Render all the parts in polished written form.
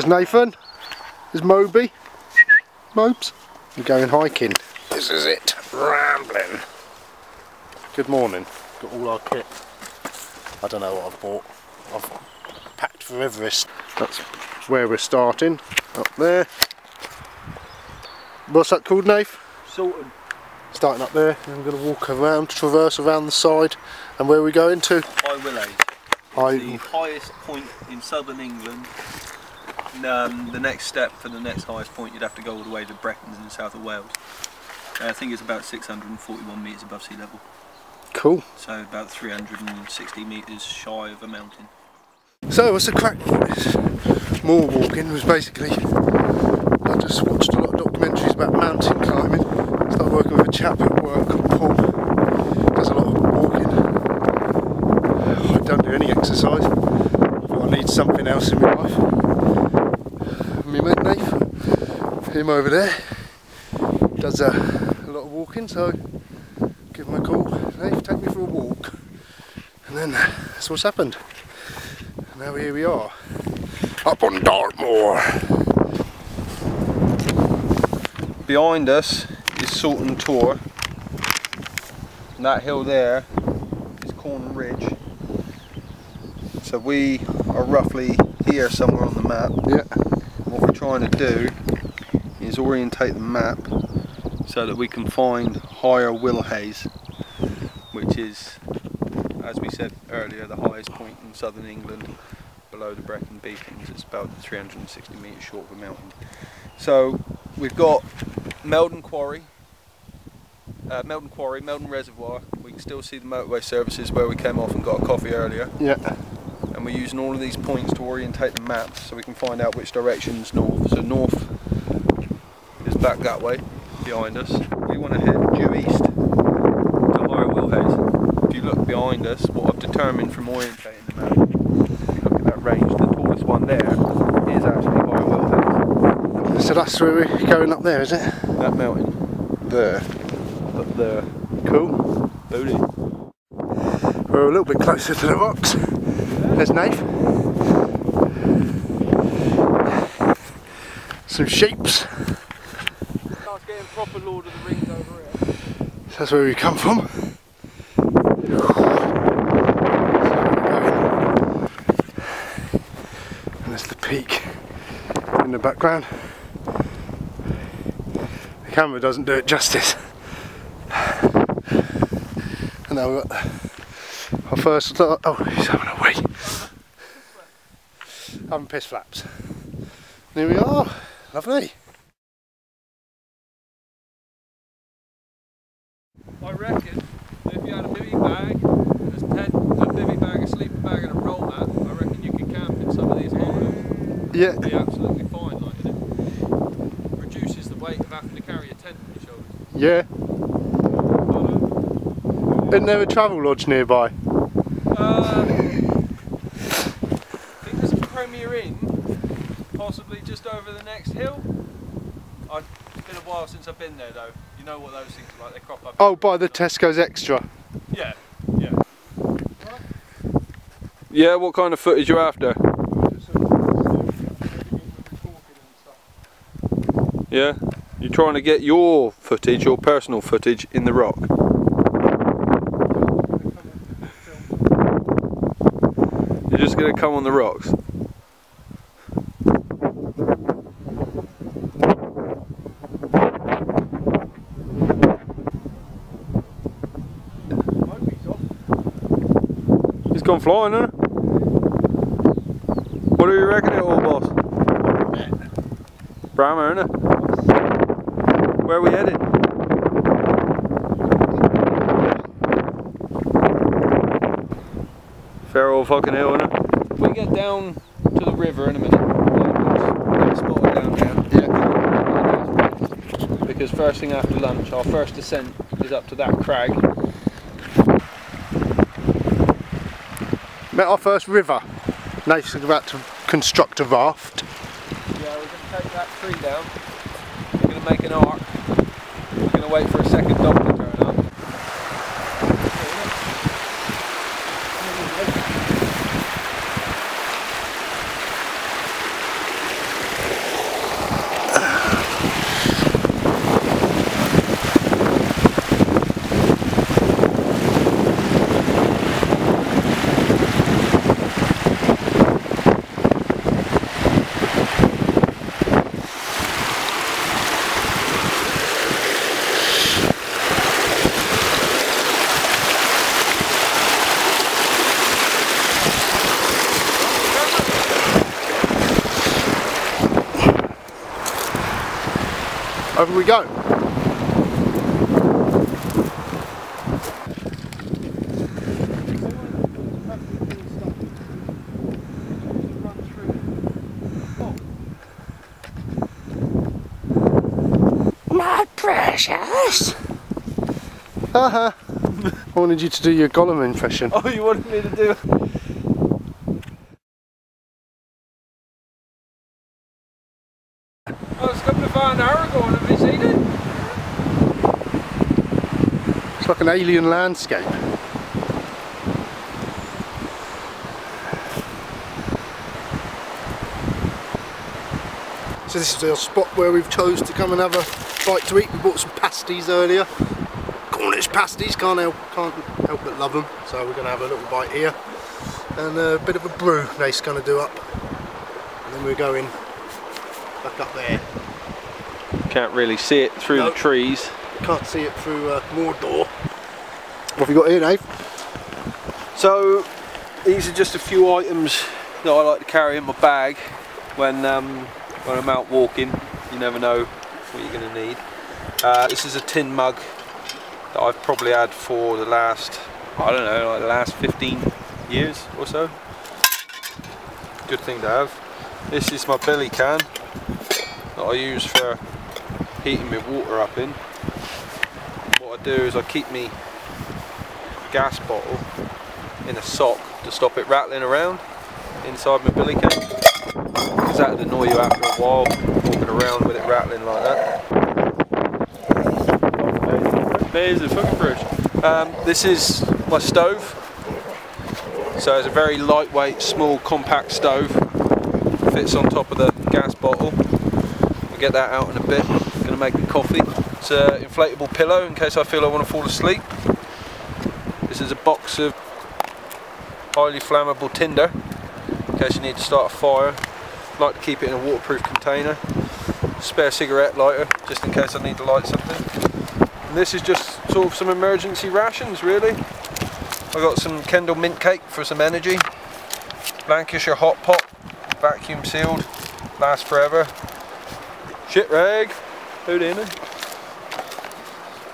There's Nathan, there's Moby, Mopes. We're going hiking. This is it, rambling. Good morning, got all our kit. I don't know what I've bought. I've packed for Everest. That's where we're starting, up there. What's that called, Knife? Sourton. Starting up there, and we're going to walk around, traverse around the side, and where are we going to? High Willhays. The highest point in southern England. And, the next step for the next highest point, you'd have to go all the way to Brecon in the south of Wales. I think it's about 641 metres above sea level. Cool. So about 360 metres shy of a mountain. So what's the crack for this? More walking was basically, I just watched a lot of documentaries about mountain climbing. Started working with a chap at work called Paul. Does a lot of walking. I don't do any exercise. I need something else in my life. Me mate Nath, him over there, does a lot of walking, so give him a call. Nath, take me for a walk. And then that's what's happened. Now here we are, up on Dartmoor. Behind us is Sourton Tor, and that hill there is Corn Ridge. So we are roughly here somewhere on the map. Yeah. What we're trying to do is orientate the map so that we can find Higher Willhays, which is, as we said earlier, the highest point in southern England below the Brecon Beacons. It's about 360 metres short of a mountain. So we've got Meldon Quarry, Meldon Reservoir. We can still see the motorway services where we came off and got a coffee earlier. Yeah. And we're using all of these points to orientate the map so we can find out which direction's north. So north is back that way behind us. We want to head due east to Higher Willhays. Behind us, what I've determined from orientating the map, if you look at that range, the tallest one there is actually High Willhays. So that's where we're going up there, is it? That mountain. There. Up there. Cool. Booty. We're a little bit closer to the rocks. There's Nath. Some sheeps. Starts getting proper Lord of the Rings over here. So that's where we come from. Peak in the background. The camera doesn't do it justice. And now we've got our first start. Oh, he's having a wee. Having piss flaps. And here we are. Lovely. I reckon if you had a bivvy bag, there's a bivvy bag, a sleeping bag and a roll mat, I reckon you could camp in some of these areas. Yeah. It'd be absolutely fine, like, it reduces the weight of having to carry a tent on your shoulders. Yeah. Isn't there a travel lodge nearby? I think there's a Premier Inn, possibly just over the next hill. It's been a while since I've been there though. You know what those things are like, they crop up. Oh, by the Tesco's Extra. Yeah, yeah. Right. Yeah, what kind of footage are you after? Yeah, you're trying to get your footage, your personal footage, in the rock. You're just going to come on the rocks. He's gone flying, huh? What do you reckon it all, boss? Brammer, isn't it? Where are we headed? Fair old fucking hill, innit? We get down to the river in a minute. We'll spot it down there. Yeah. Because first thing after lunch, our first ascent is up to that crag. Met our first river. Nate's about to construct a raft. Yeah, we're going to take that tree down. We're going to make an arc. We're going to wait for a second dog to turn up. Over we go. My precious. Haha. I wanted you to do your Gollum impression. Oh, you wanted me to do it? I was coming about an hour ago and have you seen it? It's like an alien landscape. So this is our spot where we've chose to come and have a bite to eat. We bought some pasties earlier. Cornish pasties, can't help but love them. So we're going to have a little bite here. And a bit of a brew Nate's going to do up. And then we're going back up there. Can't really see it through the trees. Can't see it through Mordor. What have you got here, Nate? So these are just a few items that I like to carry in my bag when I'm out walking. You never know what you're going to need. This is a tin mug that I've probably had for the last, I don't know, like the last 15 years or so. Good thing to have. This is my belly can that I use for heating my water up in. What I do is I keep my gas bottle in a sock to stop it rattling around inside my belly can, because that'll annoy you after a while, walking around with it rattling like that. There's a fucking brush. This is my stove. So it's a very lightweight, small, compact stove. Fits on top of the gas bottle. We'll get that out in a bit. I'm gonna make the coffee. It's an inflatable pillow in case I feel I want to fall asleep. This is a box of highly flammable tinder in case you need to start a fire. I like to keep it in a waterproof container. Spare cigarette lighter just in case I need to light something. And this is just sort of some emergency rations, really. I got some Kendall mint cake for some energy. Lancashire hot pot, vacuum sealed, lasts forever. Shit rag, food in it.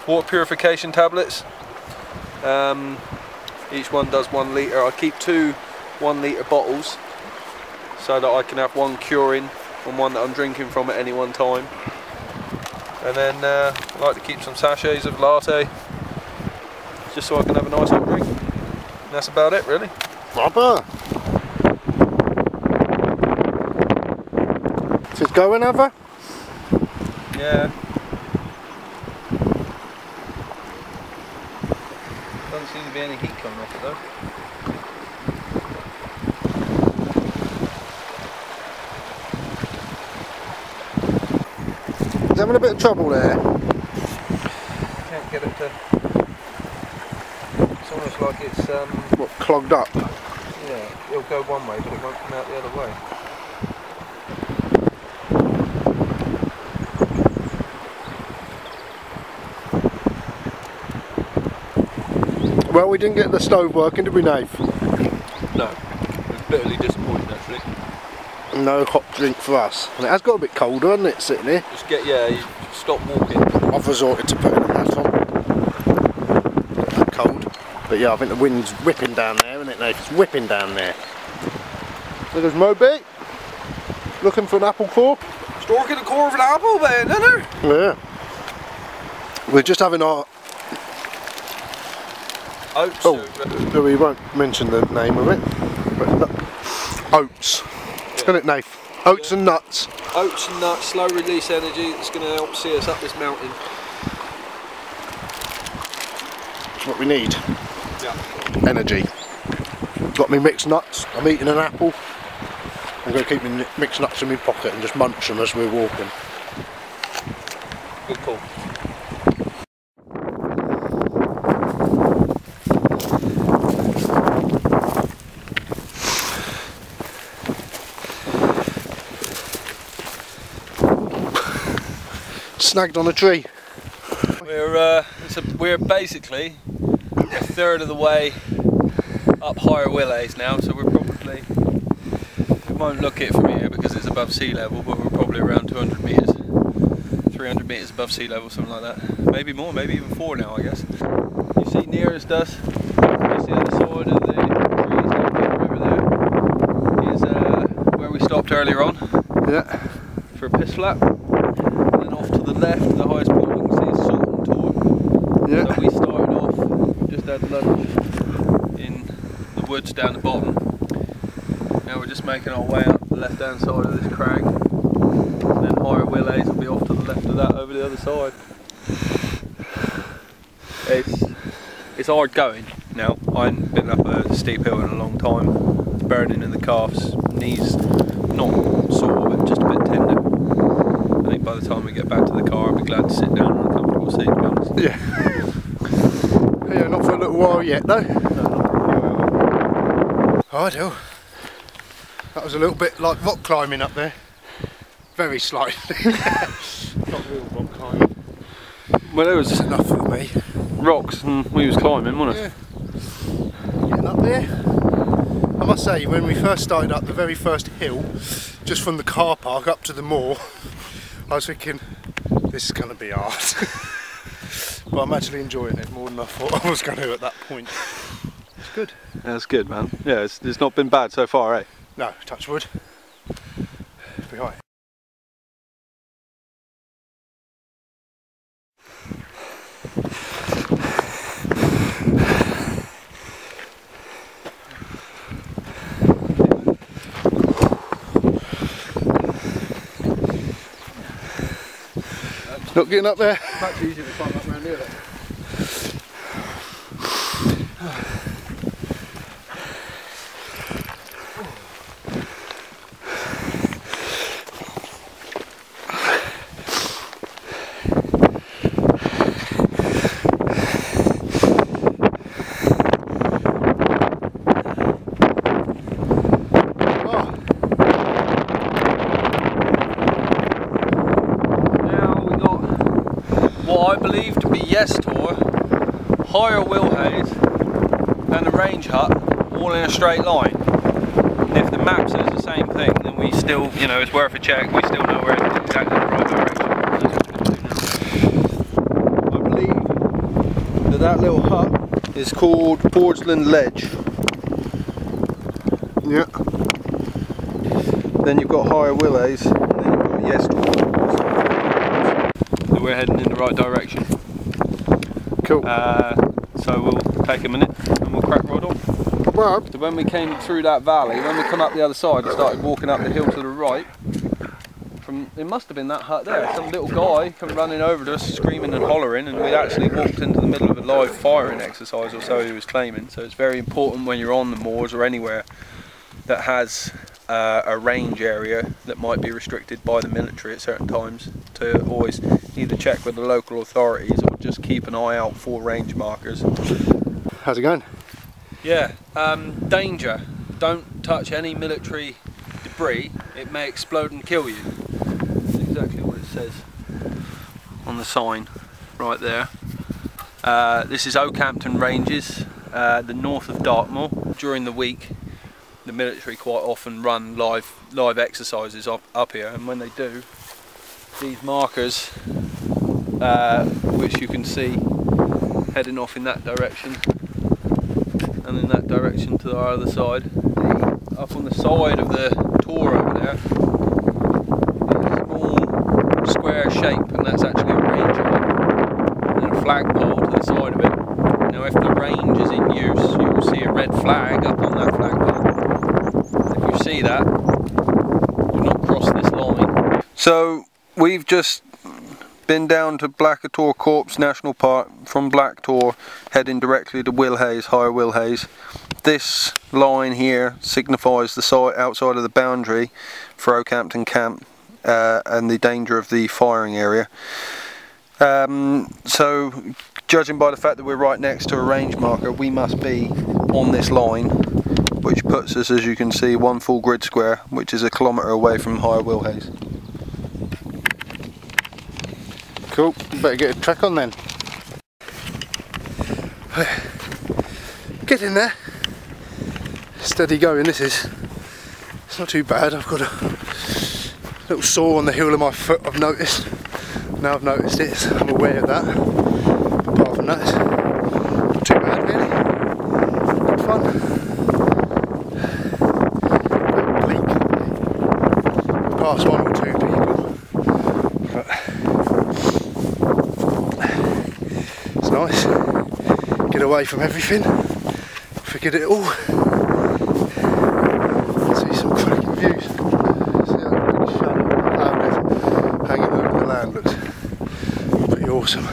Water purification tablets. Each one does 1 litre. I keep two 1 litre bottles so that I can have one curing and one that I'm drinking from at any one time. And then I like to keep some sachets of latte, just so I can have a nice hot drink. And that's about it, really. Proper. Is it going over? Yeah. Doesn't seem to be any heat coming off it though. Having a bit of trouble there. Can't get it to. It's almost like it's what, clogged up. Yeah, it'll go one way, but it won't come out the other way. Well, we didn't get the stove working, did we, Nath? No, it was bitterly disappointing actually. No hot drink for us, and it has got a bit colder, hasn't it, sitting here? Just get, yeah, you stop walking. I've resorted to putting a hat on. Not that cold, but yeah, I think the wind's whipping down there, isn't it, Nate? It's whipping down there. So there's Moby, looking for an apple core. Stalking the core of an apple, then, isn't it? Yeah. We're just having our. Oats. Oh, no, we won't mention the name of it, but no. Oats. Isn't it, Nath? Oats and nuts. Oats and nuts, slow release energy that's going to help see us up this mountain. That's what we need. Yeah. Energy. Got me mixed nuts. I'm eating an apple. I'm going to keep me mixed nuts in my pocket and just munch them as we're walking. Good call. Snagged on a tree. We're basically a third of the way up High Willhays now, so we're probably, we won't look it from here because it's above sea level, but we're probably around 200 metres, 300 300 meters above sea level, something like that. Maybe more, maybe even four now, I guess. You see nearest us, that's the other side of the Queensland River there, is where we stopped earlier on. Yeah. For a piss flap. And then off to the left, the highest point we can see is Sourton Tor. Yeah. So we started off, just had lunch in the woods down the bottom. Now we're just making our way up the left hand side of this crag. And then High Willhays will be off to the left of that over the other side. It's hard going now. I haven't been up a steep hill in a long time. It's burning in the calves, knees not sore but just a bit tender. I think by the time we get back to the car I'll be glad to sit down on a comfortable seat, to be honest. Yeah. Yeah, not for a little while yet though. No, not for a while. Oh, I do. That was a little bit like rock climbing up there. Very slightly. Not real rock climbing. Well, it was enough for me. Rocks and we was climbing, wasn't it? Yeah. Getting up there. I must say, when we first started up the very first hill, just from the car park up to the moor, I was thinking, this is going to be hard. But I'm actually enjoying it more than I thought I was going to at that point. It's good. That's good, man. Yeah, it's not been bad so far, eh? No, touch wood. It'll be alright. Not getting up there. It's much easier to climb up around here Yes Tor, Higher Willhays and the range hut all in a straight line. If the map says the same thing then we still, you know, it's worth a check, we still know we're in exactly the right direction. I believe that little hut is called Pordsland Ledge. Yeah. Then you've got Higher Willhays and then you've got Yes Tor. So we're heading in the right direction. Cool. So we'll take a minute and we'll crack right on. Well, so when we came through that valley, when we come up the other side and started walking up the hill to the right, from it must have been that hut there, some little guy come running over to us screaming and hollering, and we'd actually walked into the middle of a live firing exercise or so he was claiming. So it's very important when you're on the moors or anywhere that has a range area that might be restricted by the military at certain times to always either check with the local authorities or just keep an eye out for range markers. How's it going? Yeah, danger. Don't touch any military debris. It may explode and kill you. That's exactly what it says on the sign right there. This is Okehampton Ranges, the north of Dartmoor. During the week, the military quite often run live exercises up here, and when they do, these markers, which you can see heading off in that direction and in that direction to the other side, up on the side of the Tor over there, a small square shape, and that's actually a range hut, and a flagpole to the side of it. Now if the range is in use, you will see a red flag up on that flagpole. If you see that, do not cross this line. So we've just been down to Black Tor Corps National Park. From Black Tor, heading directly to Willhays, Higher Willhays. This line here signifies the site outside of the boundary for Okehampton Camp and the danger of the firing area. So, judging by the fact that we're right next to a range marker, we must be on this line, which puts us, as you can see, one full grid square, which is a kilometre away from Higher Willhays. Cool, better get a track on then. Get in there. Steady going, this is. It's not too bad. I've got a little sore on the heel of my foot, I've noticed. now I've noticed it, so I'm aware of that. But apart from that, it's not too bad really. Good fun. A bit bleak. We passed one or two people, but it's nice. Get away from everything. Forget it all. See some cracking views. Awesome.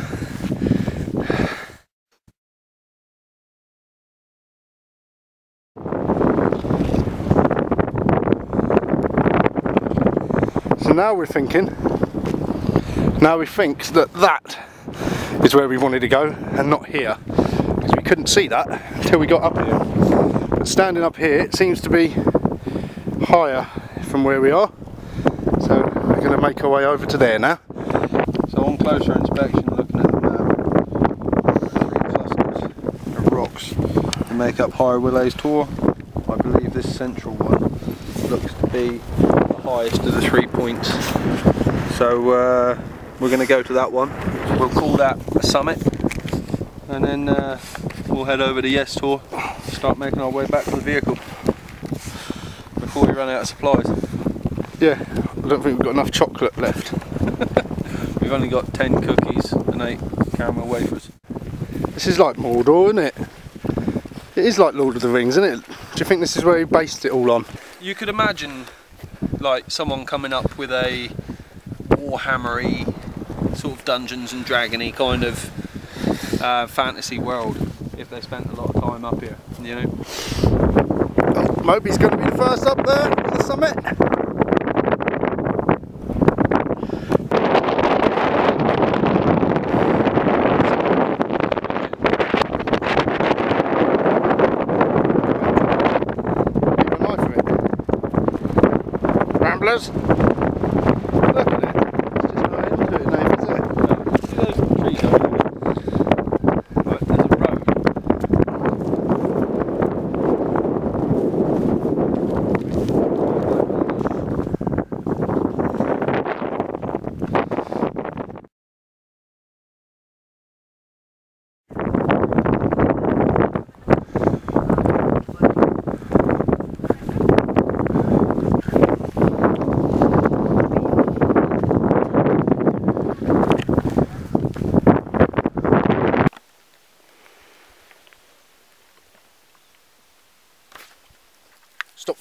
So now we're thinking, now we think that that is where we wanted to go and not here, because we couldn't see that until we got up here. But standing up here, it seems to be higher from where we are, so we're going to make our way over to there now. So on closer inspection, looking at the clusters of rocks that make up High Willhays Tor, I believe this central one looks to be the highest of the 3 points. So we're going to go to that one. We'll call that a summit, and then we'll head over to Yes Tor, start making our way back to the vehicle before we run out of supplies. Yeah, I don't think we've got enough chocolate left. We've only got 10 cookies and 8 caramel wafers. This is like Mordor, isn't it? It is like Lord of the Rings, isn't it? Do you think this is where he based it all on? You could imagine like someone coming up with a Warhammer-y, sort of Dungeons and Dragon-y kind of fantasy world if they spent a lot of time up here, you know? Oh, Moby's going to be the first up there on the summit. Look at it, it's just not here to do it, Nathan, is it? No, see those trees over there? Right, there's a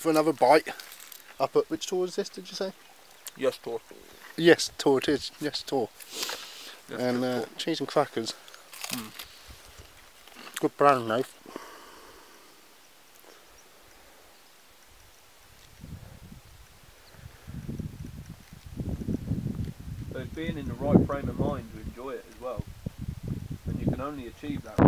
for another bite up at which Tor is this, did you say? Yes Tor. Yes Tor it is, Yes Tor. Yes, and cheese and crackers. Mm. Good brand, Knife. So being in the right frame of mind to enjoy it as well, and you can only achieve that.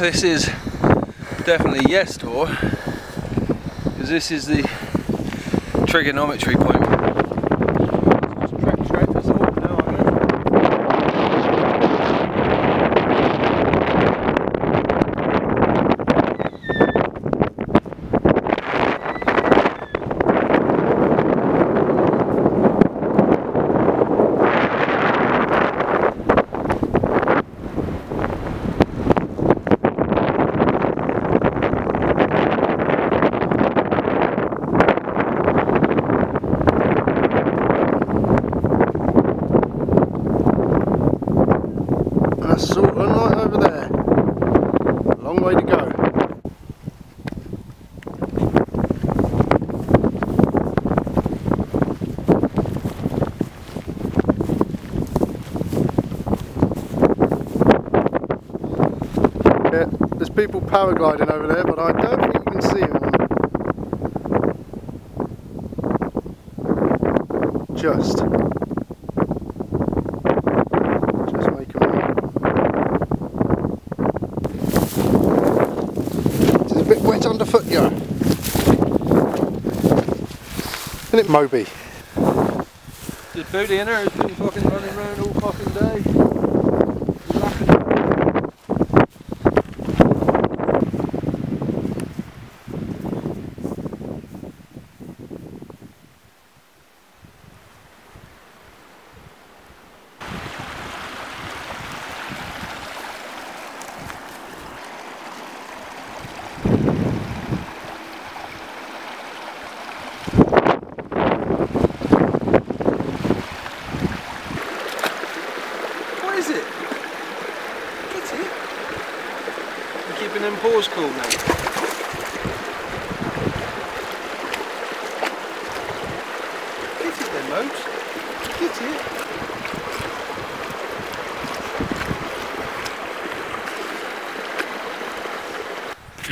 This is definitely Yes Tor, because this is the trigonometry point. People paragliding over there, but I don't think you can see them. Just make them out. wet underfoot, yo. Isn't it Moby? The booty in her has been fucking running around all fucking day.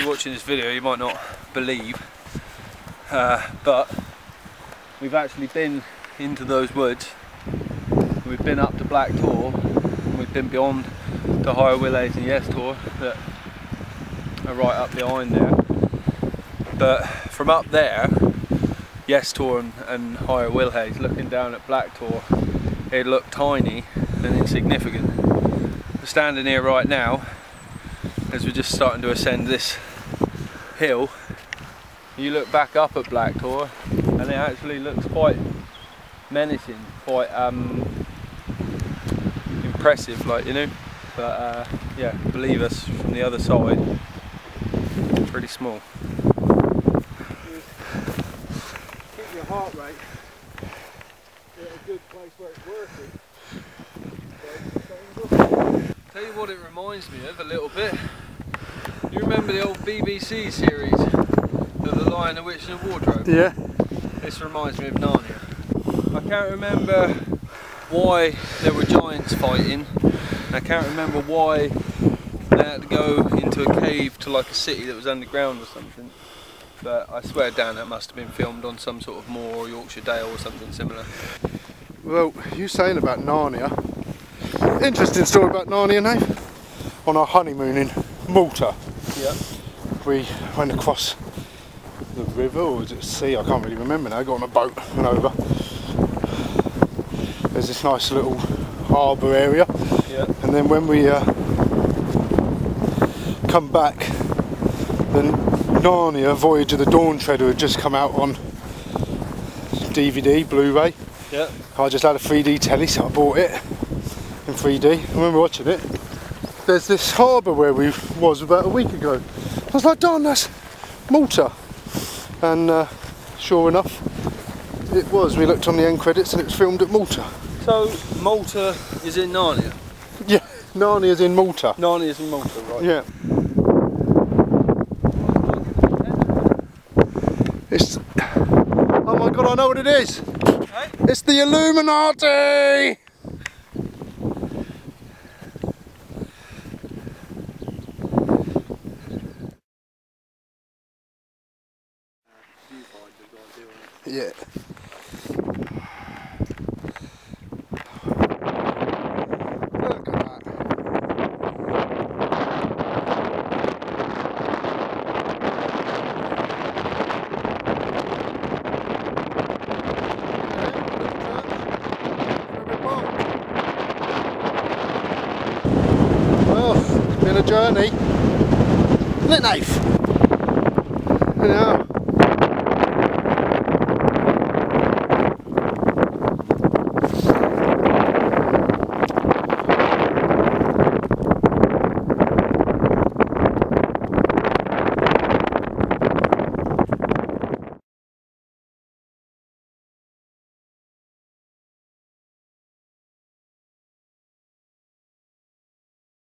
Watching this video, you might not believe, but we've actually been into those woods. We've been up to Black Tor, and we've been beyond the High Willhays and Yes Tor that are right up behind there. But from up there, Yes Tor and High Willhays, looking down at Black Tor, it looked tiny and insignificant. We're standing here right now as we're just starting to ascend this hill. You look back up at Black Tor and it actually looks quite menacing, quite impressive, like, you know. But yeah, believe us, from the other side it's pretty small. Keep your heart rate at a good place where it's working. Tell you what it reminds me of a little bit. You remember the old BBC series of the Lion, the Witch and the Wardrobe? Yeah. This reminds me of Narnia. I can't remember why there were giants fighting. I can't remember why they had to go into a cave to like a city that was underground or something. But I swear down that must have been filmed on some sort of moor or Yorkshire Dale or something similar. Well, you saying about Narnia, interesting story about Narnia, Knife. On our honeymoon in Malta, yeah, we went across the river, or was it sea, I can't really remember now, got on a boat and over. There's this nice little harbour area, yeah. And then when we come back, the Narnia Voyage of the Dawn Treader had just come out on DVD, Blu-ray. Yeah. I just had a 3D telly, so I bought it in 3D. I remember watching it. There's this harbour where we was about a week ago. I was like, darn, that's Malta. And sure enough, it was. We looked on the end credits and it was filmed at Malta. So Malta is in Narnia? Yeah, Narnia's in Malta. Narnia's in Malta, right. Yeah. It's... oh my God, I know what it is! Hey? It's the Illuminati! Yeah. Look at that. Well, it's been a journey. Isn't it, Knife?